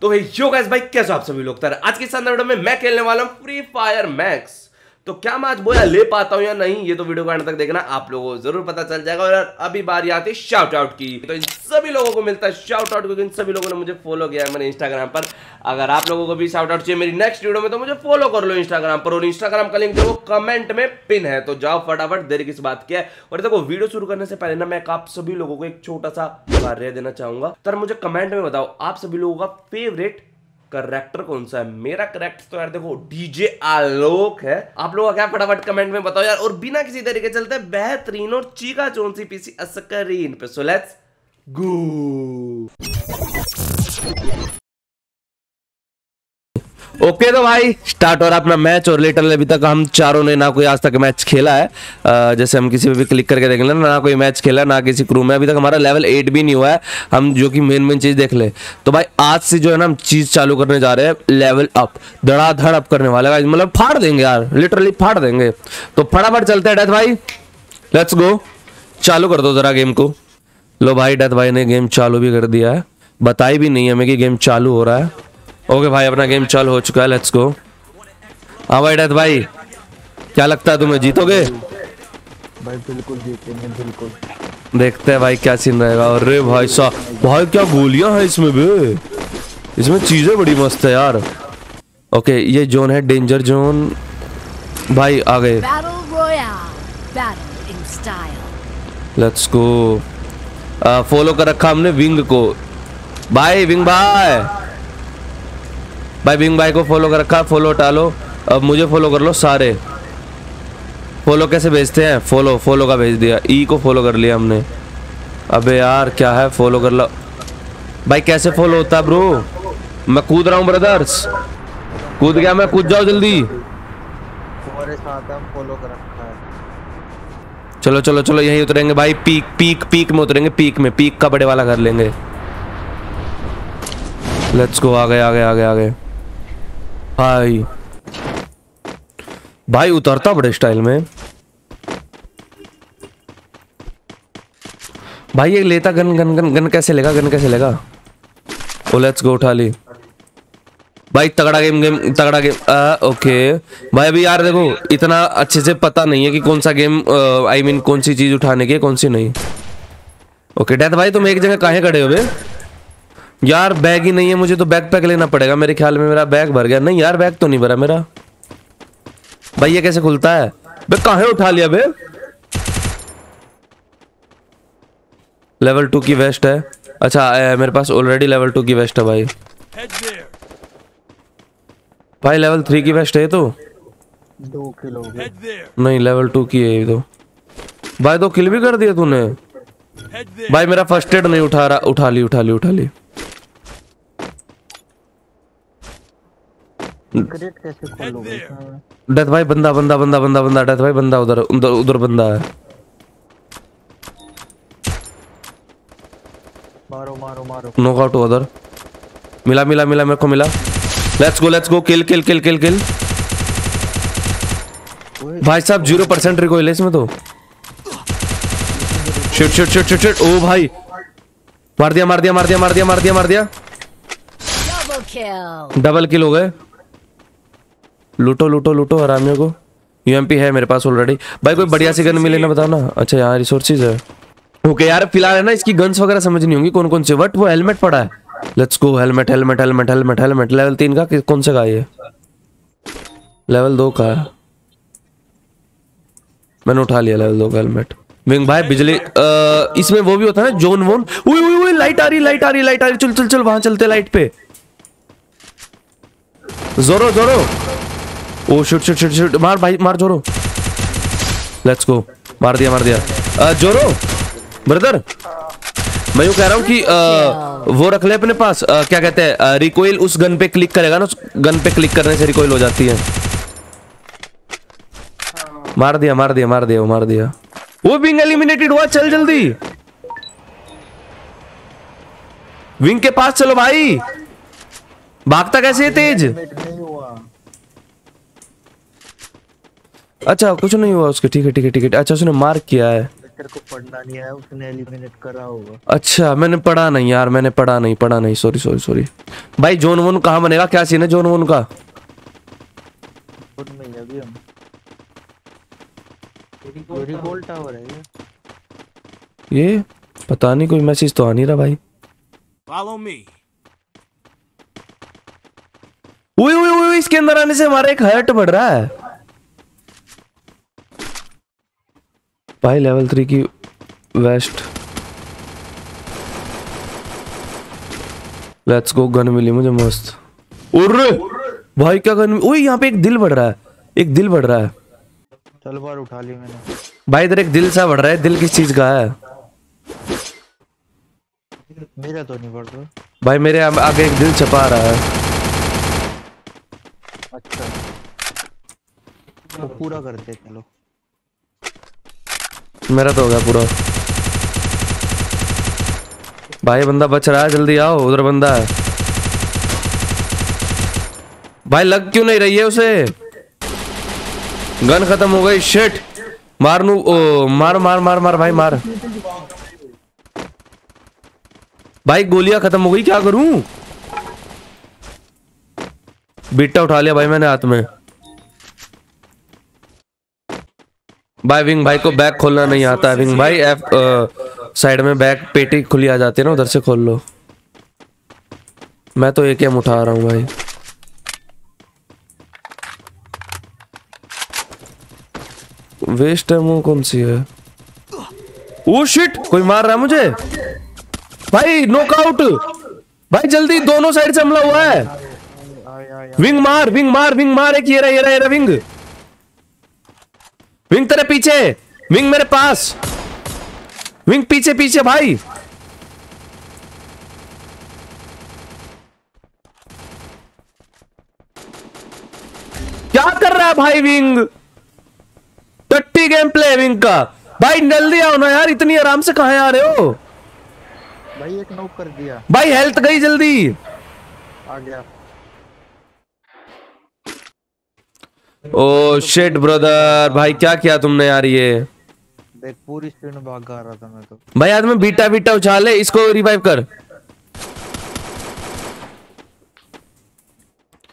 तो yo guys भाई कैसे आप सभी लोग। आज के वीडियो में मैं खेलने वाला हूं फ्री फायर मैक्स। तो क्या मैं आज बोया ले पाता हूं या नहीं, ये तो वीडियो का अंत तक देखना, आप लोगों को जरूर पता चल जाएगा। और अभी बारी आती है शाउट आउट की, तो इन सभी लोगों को मिलता है शाउट आउट क्योंकि इन सभी लोगों ने मुझे फॉलो किया है मेरे इंस्टाग्राम पर। अगर आप लोगों को भी शाउट आउट चाहिए मेरी नेक्स्ट वीडियो में तो मुझे फॉलो कर लो इंस्टाग्राम पर, और इंस्टाग्राम का लिंक देखो कमेंट में पिन है, तो जाओ फटाफट, देर किस बात की है। और देखो वीडियो शुरू करने से पहले ना मैं आप सभी लोगों को एक छोटा सा कार्य देना चाहूंगा। तो मुझे कमेंट में बताओ आप सभी लोगों का फेवरेट करैक्टर कौन सा है। मेरा करैक्टर तो यार देखो डीजे आलोक है। आप लोगों का क्या, फटाफट कमेंट में बताओ यार। और बिना किसी तरीके चलते हैं बेहतरीन और चीका चौंसी पीसी अस्करीन पे। So let's go. ओके तो भाई स्टार्ट हो रहा अपना मैच। और लेटर अभी तक हम चारों ने ना कोई आज तक मैच खेला है, जैसे हम किसी पे भी क्लिक करके देख लें ना कोई मैच खेला, ना किसी क्रू में। अभी तक हमारा लेवल 8 भी नहीं हुआ है, हम जो कि मेन चीज़ देख ले। तो भाई आज से जो है ना हम चीज़ चालू करने जा रहे हैं, लेवल अप, धड़ाधड़ अप करने वाला है, मतलब फाड़ देंगे यार, लिटरली फाड़ देंगे। तो फटाफट चलते हैं डेथ भाई, लेट्स गो, चालू कर दो ज़रा गेम को। लो भाई डेथ भाई ने गेम चालू भी कर दिया है, बताई भी नहीं हमें कि गेम चालू हो रहा है। ओके भाई अपना गेम चालू हो चुका है, लेट्स गो। हाँ भाई डेथ भाई क्या लगता है तुम्हें, जीतोगे? भाई बिल्कुल जीतेंगे, बिल्कुल। देखते हैं भाई क्या सीन रहेगा। अरे भाई साहब, भाई क्या गोलियां हैं इसमें भी, इसमें चीजें बड़ी मस्त है यार। ओके ये जोन है डेंजर जोन। भाई आ गए, लेट्स गो। फॉलो कर रखा हमने विंग को, भाई विंग भाई, भाई बिंग भाई को फॉलो कर रखा। फॉलो टालो, अब मुझे फॉलो कर लो सारे। फॉलो कैसे भेजते हैं, फॉलो फॉलो का भेज दिया, ई को फॉलो कर लिया हमने। अबे यार क्या है, फॉलो कर लो भाई। कैसे फॉलो होता है ब्रो, मैं कूद रहा हूँ ब्रदर्स, कूद गया मैं, कूद जाओ जल्दी। चलो चलो चलो यहीं उतरेंगे भाई, पीक पीक पीक में उतरेंगे, पीक में, पीक का बड़े वाला कर लेंगे। लेट्स गो, आ गए आ गए आ गए आ गए। भाई भाई उतरता बड़े स्टाइल में भाई। ये लेता गन, गन गन गन कैसे लेगा, गन कैसे लेगा। ओ लेट्स गो, उठा ली भाई। तगड़ा गेम, गेम तगड़ा गेम। ओके भाई अभी यार देखो इतना अच्छे से पता नहीं है कि कौन सा गेम, आई मीन कौन सी चीज उठाने की है कौन सी नहीं। ओके डेथ भाई तुम एक जगह काहे खड़े हो बे यार, बैग ही नहीं है, मुझे तो बैग पैक लेना पड़ेगा। मेरे ख्याल में मेरा बैग भर गया। नहीं यार बैग तो नहीं भरा मेरा। भाई ये कैसे खुलता है बे, कहाँ उठा लिया बे। लेवल 2 की वेस्ट है, अच्छा मेरे पास ऑलरेडी लेवल 2 की वेस्ट है भाई। भाई लेवल 3 की वेस्ट है, तो 2 किल नहीं, लेवल 2 की है तो। भाई 2 किल भी कर दिया तूने भाई। मेरा फर्स्ट एड नहीं उठा रहा, उठा ली उठा ली उठा ली। डेथ भाई बंदा बंदा बंदा बंदा बंदा, डेथ भाई बंदा उधर उधर उधर बंदा है। मारो मारो मारो, नॉकआउट हुआ उधर। मिला मिला मिला, मेरे को मिला। Let's go kill kill kill kill kill. भाई साहब 0% रिकॉइल है इसमें तो। Shit shit shit shit shit. ओ भाई मार दिया मार दिया मार दिया मार दिया मार दिया मार दिया। डबल किल हो गए। लूटो लूटो लूटो हरामियों को। यूएमपी है मेरे पास ऑलरेडी। भाई कोई बढ़िया सी गन मिले ना बताओ ना। अच्छा यहाँ रिसोर्सेज है। ओके यार फिलहाल है ना इसकी गन्स वगैरह समझ नहीं होंगी कौन कौन से, बट वो हेलमेट पड़ा है। Let's go, helmet helmet helmet helmet helmet. Level 3 का कौन सा का है, लेवल 2 का है, मैंने उठा लिया लेवल 2 का हेलमेट। विंग भाई बिजली इसमें वो भी होता है ना जोन वोन। ओए लाइट आ रही लाइट आ रही लाइट आ रही, चल चल चल वहां चलते लाइट पे। जोरो जोरो। ओ शूट शूट शूट शूट, मार भाई मार जोरो। लेट्स गो, मार दिया मार दिया। जोरो ब्रदर मैं यूँ कह रहा हूँ कि वो रख ले अपने पास, क्या कहते हैं रिकॉइल, उस गन पे क्लिक करेगा ना, उस गन पे क्लिक करने से रिकॉइल हो जाती है। मार दिया मार दिया मार दिया मार दिया। वो विंग एलिमिनेटेड हुआ, चल जल्दी विंग के पास चलो भाई। भागता कैसे है तेज। अच्छा कुछ नहीं हुआ उसके, ठीक है ठीक है ठीक है। अच्छा उसने मार्क किया है, तेरे को पढ़ना नहीं है, उसने एलिमिनेट करा होगा। अच्छा मैंने पढ़ा नहीं यार, मैंने पढ़ा नहीं सॉरी भाई। जोन वन कहाँ बनेगा, क्या सीन है जोन वन का? अभी हम गोल टावर है ये, पता नहीं कोई मैसेज तो आ नहीं रहा भाई। Follow me. ओए ओए ओए, इसके अंदर आने से हमारा एक हर्ट बढ़ रहा है भाई। लेवल 3 की वेस्ट, लेट्स गो। गन मिली मुझे मस्त। उर्रे भाई क्या गन। ओए यहाँ पे एक दिल बढ़ रहा है, एक दिल बढ़ रहा है। तलवार उठा ली मैंने भाई। इधर एक दिल सा बढ़ रहा है, दिल किस चीज का है? मेरा तो नहीं बढ़ता भाई, मेरे आगे एक दिल छपा रहा है। अच्छा तो पूरा करते हैं, चलो मेरा तो हो गया पूरा भाई। बंदा बच रहा है, जल्दी आओ, उधर बंदा है भाई। लग क्यों नहीं रही है उसे? गन खत्म हो गई, शिट। मारनू मार मार मार मार भाई, मार भाई। गोलियां खत्म हो गई, क्या करूं? बीटा उठा लिया भाई मैंने हाथ में। भाई विंग भाई को बैग खोलना नहीं आता है। विंग भाई साइड में बैग पेटी खुली आ जाती है ना, उधर से खोल लो। मैं तो एक एम उठा रहा हूँ भाई। वेस्ट है वो, कौन सी है? ओ शिट, कोई मार रहा है मुझे भाई। नॉकआउट भाई, जल्दी। दोनों साइड से हमला हुआ है। विंग मार, विंग मार, विंग मार। एक ये रहा विंग तेरे पीछे, विंग मेरे पास, विंग पीछे भाई। क्या कर रहा है भाई विंग? टट्टी गेम प्ले विंग का भाई। जल्दी आओ ना यार, इतनी आराम से कहां आ रहे हो भाई? एक नॉक कर दिया भाई, हेल्थ गई। जल्दी आ गया। ओ शिट ब्रदर भाई, क्या किया तुमने यार? ये देख पूरी स्पीड में भाग रहा था मैं तो भाई। आदमी बीटा उछाले, इसको रिवाइव कर।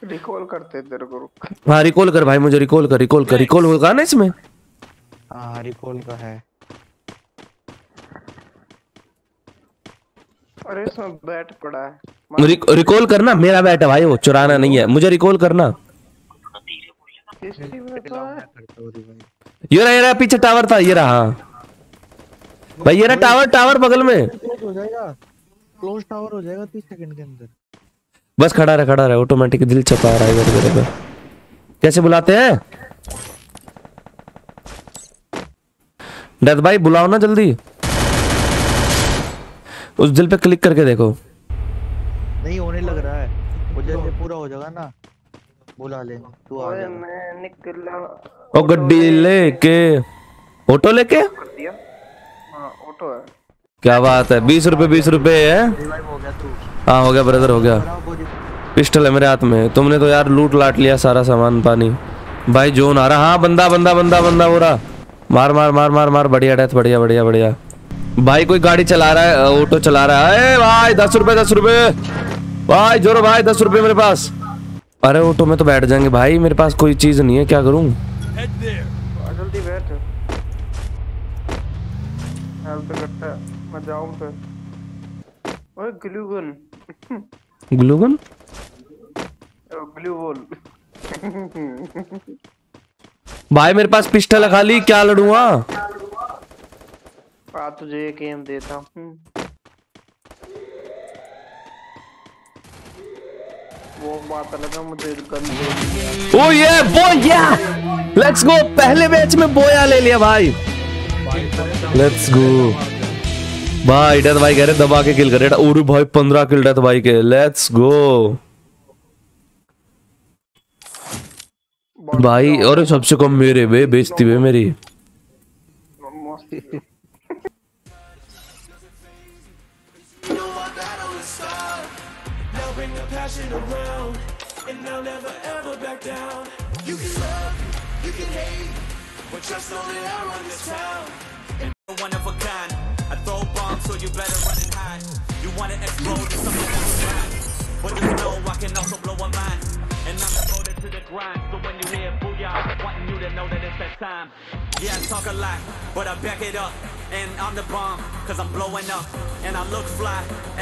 रिकॉल करते तेरे को, रुक। हाँ रिकॉल कर भाई, मुझे रिकॉल कर। रिकॉल होगा ना इसमें? हाँ रिकॉल का है। अरे इसमें बैट पड़ा है, रिकॉल करना। मेरा बैट है भाई, वो चुराना नहीं है, मुझे रिकॉल करना। ये रहा पीछे टावर था, ये रहा भाई, ये रहा टावर बगल में। क्लोज टावर हो जाएगा 30 सेकंड के अंदर। बस खड़ा रहे, ऑटोमेटिक दिल छपा रहा है इधर पे। कैसे बुलाते हैं डेथ भाई? बुलाओ ना जल्दी, उस दिल पे क्लिक करके देखो। नहीं होने लग रहा है, वो जैसे पूरा हो जाएगा ना बुला लेना। तू आ जा, मैं निकला। ओ गड्डी लेके, ऑटो लेके कर दिया। हां ऑटो है, क्या बात है। 20 रुपए है। रिवाइव हो गया तू? हां हो गया ब्रदर, हो गया। पिस्टल है मेरे हाथ में। तुमने तो यार लूट लाट लिया सारा सामान पानी भाई। जोन आ रहा। हां बंदा हो रहा। मार। बढ़िया भाई। कोई गाड़ी चला रहा है, ऑटो चला रहा है। ए भाई 10 रुपए भाई, जोरो भाई 10 रुपए मेरे पास। अरे ऑटो में तो बैठ जाएंगे भाई, मेरे पास कोई चीज नहीं है, क्या करूं? जल्दी बैठ, हेल्प करता मैं जाऊं फिर। ओए ग्लूगन ग्लू बॉल भाई, मेरे पास पिस्टल है खाली, क्या लड़ूंगा? आ तुझे एक एम देता हूं। ओ ये बूया, लेट्स गो। पहले मैच में बूया ले लिया भाई, लेट्स गो भाई। डेथ भाई कह रहे दबा के किल करे। और भाई 15 किल डेथ भाई के, लेट्स गो भाई। और सबसे कम मेरे बे, बेइज्जती बे मेरी। Around and I'll never ever back down. You can love, you can hate, but trust only I run this town. one of a kind. I throw bombs, so you better run and hide. You wanna explode to something that's mine, but you know I can also blow a mind. And I'm devoted to the grind, so when you hear Booyah, I want you to know that it's that time. Yeah, I talk a lot, but I back it up. And I'm the bomb, cause I'm blowing up. And I look fly, and I'm